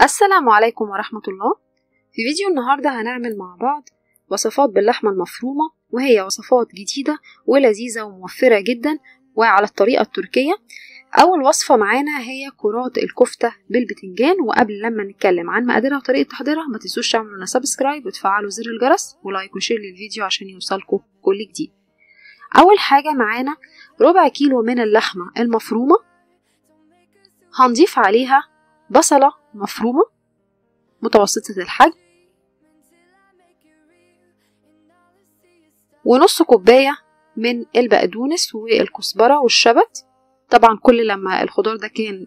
السلام عليكم ورحمة الله. في فيديو النهاردة هنعمل مع بعض وصفات باللحمة المفرومة، وهي وصفات جديدة ولذيذة وموفرة جدا وعلى الطريقة التركية. أول وصفة معانا هي كرات الكفتة بالبتنجان. وقبل لما نتكلم عن مقاديرها وطريقة تحضيرها، ما تنسوش تعملوا لنا سبسكرايب وتفعلوا زر الجرس ولايك وشير للفيديو عشان يوصلكم كل جديد. أول حاجة معانا ربع كيلو من اللحمة المفرومة، هنضيف عليها بصلة مفرومة متوسطة الحجم، ونص كوباية من البقدونس والكزبرة والشبت. طبعا كل لما الخضار ده كان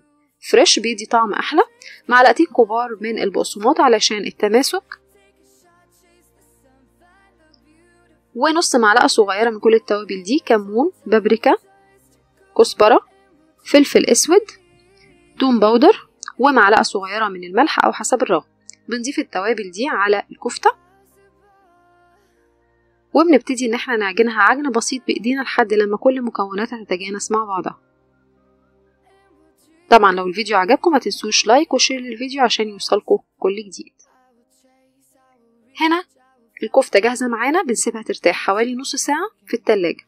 فريش بيدي طعم أحلى. معلقتين كبار من البقسماط علشان التماسك، ونص معلقة صغيرة من كل التوابل دي، كمون، بابريكا، كزبرة، فلفل أسود، توم باودر، ومعلقة صغيرة من الملح أو حسب الرغبة. بنضيف التوابل دي على الكفتة، وبنبتدي إن احنا نعجنها عجن بسيط بإيدينا لحد لما كل مكوناتها تتجانس مع بعضها. طبعا لو الفيديو عجبكم ما تنسوش لايك وشير للفيديو عشان يوصلكم كل جديد. هنا الكفتة جاهزة معانا، بنسيبها ترتاح حوالي نص ساعة في التلاجة.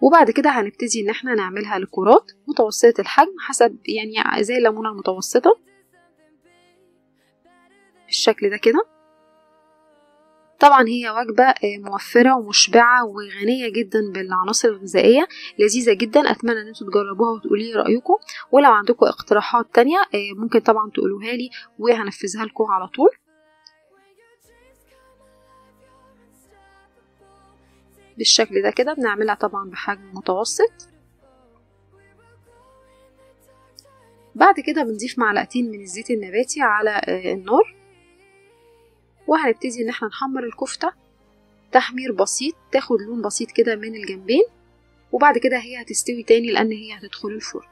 وبعد كده هنبتدي ان احنا نعملها الكرات متوسطة الحجم، حسب يعني زي الليمونة المتوسطة بالشكل ده كده. طبعا هي وجبة موفرة ومشبعة وغنية جدا بالعناصر الغذائية، لذيذة جدا. اتمنى ان انتوا تجربوها وتقولي رأيكم، ولو عندكم اقتراحات تانية ممكن طبعا تقولوها لي وهنفذها لكم على طول. بالشكل ده كده بنعملها طبعا بحجم متوسط. بعد كده بنضيف معلقتين من الزيت النباتي على النار، وهنبتدي ان احنا نحمر الكفتة تحمير بسيط، تاخد لون بسيط كده من الجنبين، وبعد كده هي هتستوي تاني لان هي هتدخل الفرن.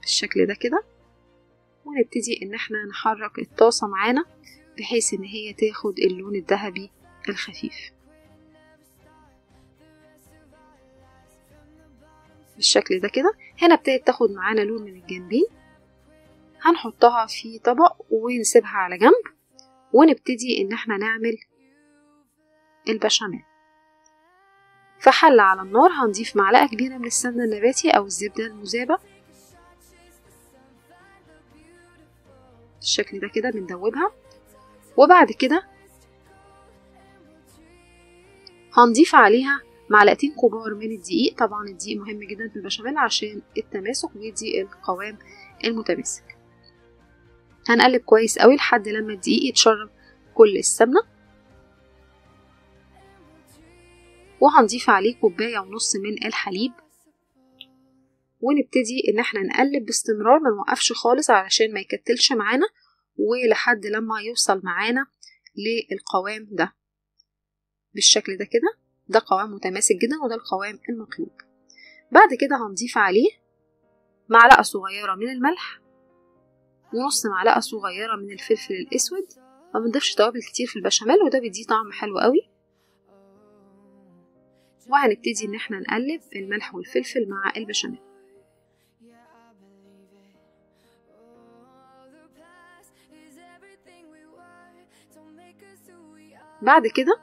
بالشكل ده كده، ونبتدي ان احنا نحرك الطاسة معانا بحيث ان هي تاخد اللون الذهبي الخفيف. بالشكل ده كده هنا ابتدت تاخد معانا لون من الجنبين. هنحطها في طبق ونسيبها على جنب، ونبتدي ان احنا نعمل البشاميل. في حلة على النار هنضيف معلقة كبيرة من السمنة النباتي او الزبدة المذابة. بالشكل ده كده بندوبها، وبعد كده هنضيف عليها معلقتين كبار من الدقيق. طبعا الدقيق مهم جدا في البشاميل عشان التماسك ويدي القوام المتماسك. هنقلب كويس قوي لحد لما الدقيق يتشرب كل السمنة، وهنضيف عليه كوباية ونص من الحليب، ونبتدي ان احنا نقلب باستمرار، ما نوقفش خالص علشان ما يكتلش معانا، ولحد لما يوصل معانا للقوام ده. بالشكل ده كده ده قوام متماسك جدا، وده القوام المطلوب. بعد كده هنضيف عليه معلقة صغيرة من الملح، ونص معلقة صغيرة من الفلفل الأسود. ما بنضيفش توابل كتير في البشاميل، وده بيديه طعم حلو قوي. وهنبتدي ان احنا نقلب الملح والفلفل مع البشاميل. بعد كده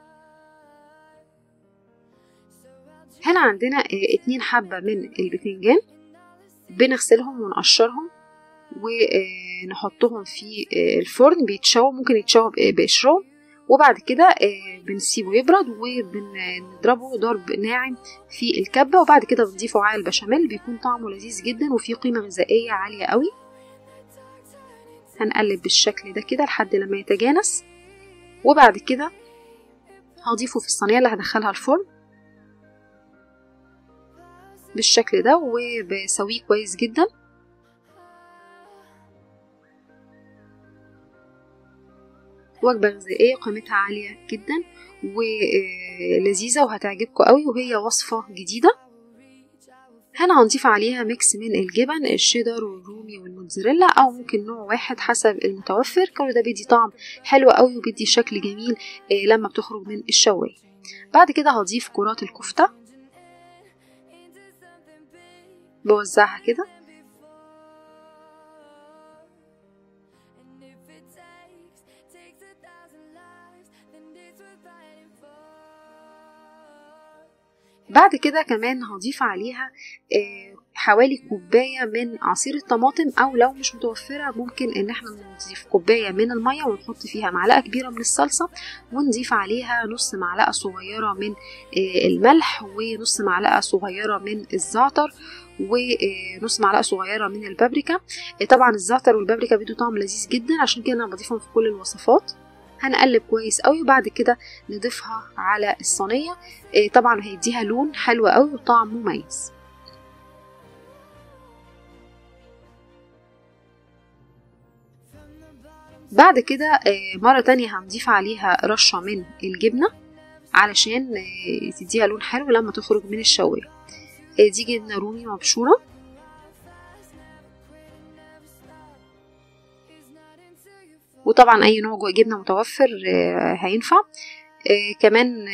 هنا عندنا 2 حبة من البتنجان، بنغسلهم ونقشرهم ونحطهم في الفرن بيتشوى، ممكن يتشوى بقشرهم، وبعد كده بنسيبه يبرد وبنضربه ضرب ناعم في الكبة، وبعد كده بنضيفه على البشاميل، بيكون طعمه لذيذ جدا وفيه قيمة غذائية عالية قوي. هنقلب بالشكل ده كده لحد لما يتجانس، وبعد كده هضيفه في الصينية اللي هدخلها الفرن. بالشكل ده، وبسويه كويس جدا. وجبة غذائية قيمتها عالية جدا ولذيذة وهتعجبكم قوي، وهي وصفة جديدة. هنا هنضيف عليها ميكس من الجبن الشيدر والرومي والموتزاريلا، او ممكن نوع واحد حسب المتوفر. كل ده بيدي طعم حلو قوي وبيدي شكل جميل لما بتخرج من الشواية. بعد كده هضيف كرات الكفتة، بوزعها كده. بعد كده كمان هضيف عليها حوالي كوباية من عصير الطماطم، او لو مش متوفرة ممكن ان احنا نضيف كوباية من المية ونحط فيها معلقة كبيرة من الصلصة، ونضيف عليها نص معلقة صغيرة من الملح، ونص معلقة صغيرة من الزعتر، ونص معلقة صغيرة من البابريكا. طبعا الزعتر والبابريكا بيدوا طعم لذيذ جدا، عشان كده انا بضيفهم في كل الوصفات. هنقلب كويس قوي، بعد كده نضيفها على الصينية، طبعا هيديها لون حلو قوي وطعم مميز. بعد كده مرة تانية هنضيف عليها رشة من الجبنة علشان تديها لون حلو لما تخرج من الشواية. دي جبنة رومي مبشورة. وطبعا اي نوع جبنه متوفر هينفع. كمان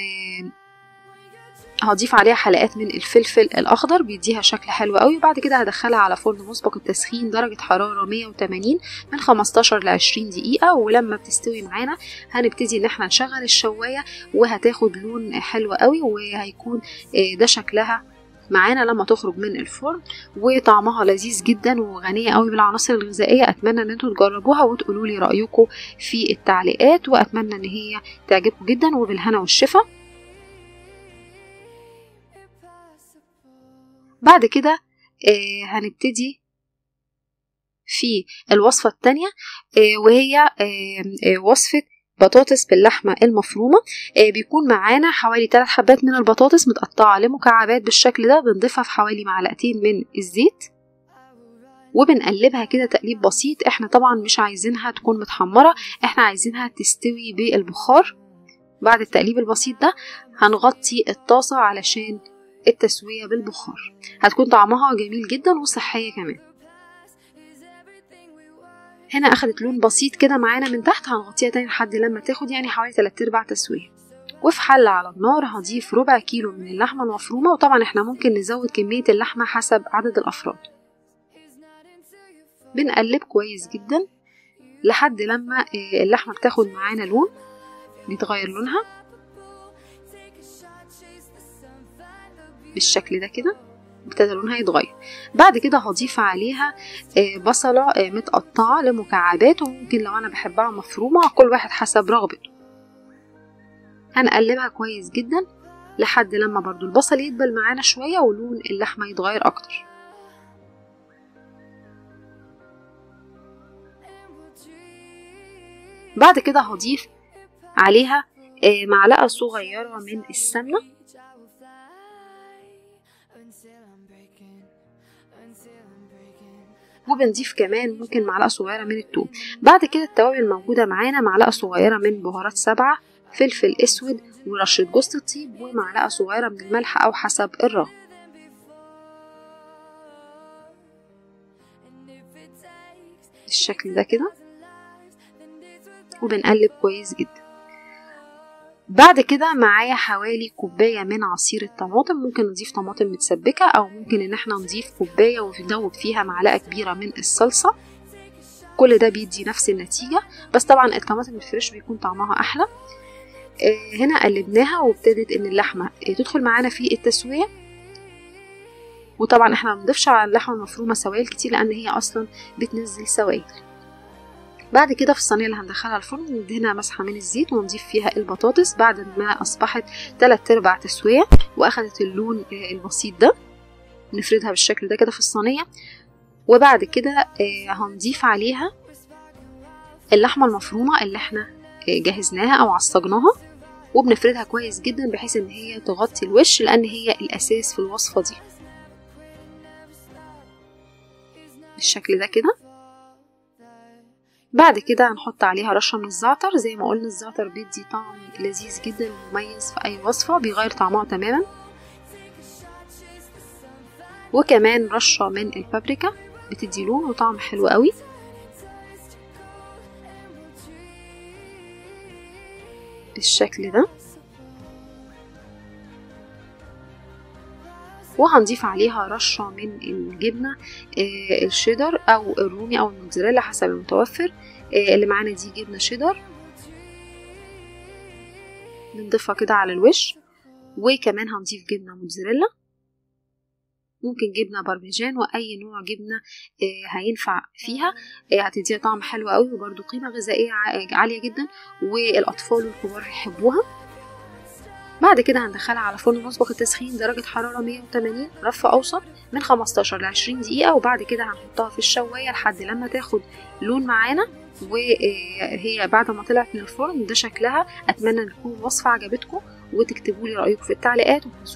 هضيف عليها حلقات من الفلفل الاخضر، بيديها شكل حلو قوي. بعد كده هدخلها على فرن مسبق التسخين درجه حراره 180 من 15 ل 20 دقيقه، ولما بتستوي معانا هنبتدي ان احنا نشغل الشوايه، وهتاخد لون حلو قوي، وهيكون ده شكلها معانا لما تخرج من الفرن، وطعمها لذيذ جدا وغنيه قوي بالعناصر الغذائيه. اتمنى ان انتوا تجربوها وتقولوا لي رايكم في التعليقات، واتمنى ان هي تعجبكم جدا، وبالهنا والشفا. بعد كده هنبتدي في الوصفه الثانيه، وهي وصفه بطاطس باللحمة المفرومة. بيكون معانا حوالي 3 حبات من البطاطس متقطعة لمكعبات بالشكل ده، بنضيفها في حوالي معلقتين من الزيت، وبنقلبها كده تقليب بسيط. احنا طبعا مش عايزينها تكون متحمرة، احنا عايزينها تستوي بالبخار. بعد التقليب البسيط ده هنغطي الطاسة علشان التسوية بالبخار، هتكون طعمها جميل جدا وصحية كمان. هنا اخدت لون بسيط كده معانا من تحت، هنغطيها تاني لحد لما تاخد يعني حوالي 3/4 تسويه. وفي حله على النار هضيف 1/4 كيلو من اللحمه المفرومه، وطبعا احنا ممكن نزود كميه اللحمه حسب عدد الافراد. بنقلب كويس جدا لحد لما اللحمه بتاخد معانا لون، بيتغير لونها بالشكل ده كده، ابتدى لونها يتغير. بعد كده هضيف عليها بصلة متقطعة لمكعبات، وممكن لو انا بحبها مفرومة، كل واحد حسب رغبته. هنقلبها كويس جدا لحد لما برضو البصل يدبل معانا شوية ولون اللحمة يتغير اكتر. بعد كده هضيف عليها معلقة صغيرة من السمنة، وبنضيف كمان ممكن معلقة صغيرة من التوم. بعد كده التوابل الموجودة معانا معلقة صغيرة من بهارات 7، فلفل اسود، ورشة جوز الطيب، ومعلقة صغيرة من الملح او حسب الرغبة. بالشكل ده كده، وبنقلب كويس جدا. بعد كده معايا حوالي كوباية من عصير الطماطم، ممكن نضيف طماطم متسبكة، او ممكن ان احنا نضيف كوباية وندوب فيها معلقة كبيرة من الصلصة. كل ده بيدي نفس النتيجة، بس طبعا الطماطم الفريش بيكون طعمها احلى. هنا قلبناها وابتدت ان اللحمة تدخل معانا في التسوية. وطبعا احنا منضيفش على اللحمة المفرومة سوائل كتير، لان هي اصلا بتنزل سوائل. بعد كده في الصينيه اللي هندخلها الفرن ندهنها مسحه من الزيت، ونضيف فيها البطاطس بعد ما اصبحت 3/4 تسويه واخدت اللون البسيط ده. نفردها بالشكل ده كده في الصينيه، وبعد كده هنضيف عليها اللحمه المفرومه اللي احنا جهزناها او عصجناها، وبنفردها كويس جدا بحيث ان هي تغطي الوش، لان هي الاساس في الوصفه دي. بالشكل ده كده. بعد كده هنحط عليها رشة من الزعتر، زي ما قلنا الزعتر بيدي طعم لذيذ جدا ومميز في اي وصفة، بيغير طعمها تماما. وكمان رشة من البابريكا بتدي لون وطعم حلو قوي. بالشكل ده. وهنضيف عليها رشة من الجبنة الشيدر او الرومي او الموتزاريلا حسب المتوفر. اللي معانا دي جبنة شيدر، نضيفها كده على الوش، وكمان هنضيف جبنة موتزاريلا، ممكن جبنة بارميجان، واي نوع جبنة هينفع فيها، هتديها طعم حلو قوي وبرده قيمة غذائية عالية جدا والاطفال والكبار يحبوها. بعد كده هندخلها على فرن مسبق التسخين درجة حرارة 180 رف أوسط من 15 ل 20 دقيقة، وبعد كده هنحطها في الشواية لحد لما تاخد لون معانا. وهي بعد ما طلعت من الفرن ده شكلها. أتمنى تكون الوصفة عجبتكم، وتكتبولي رأيكم في التعليقات.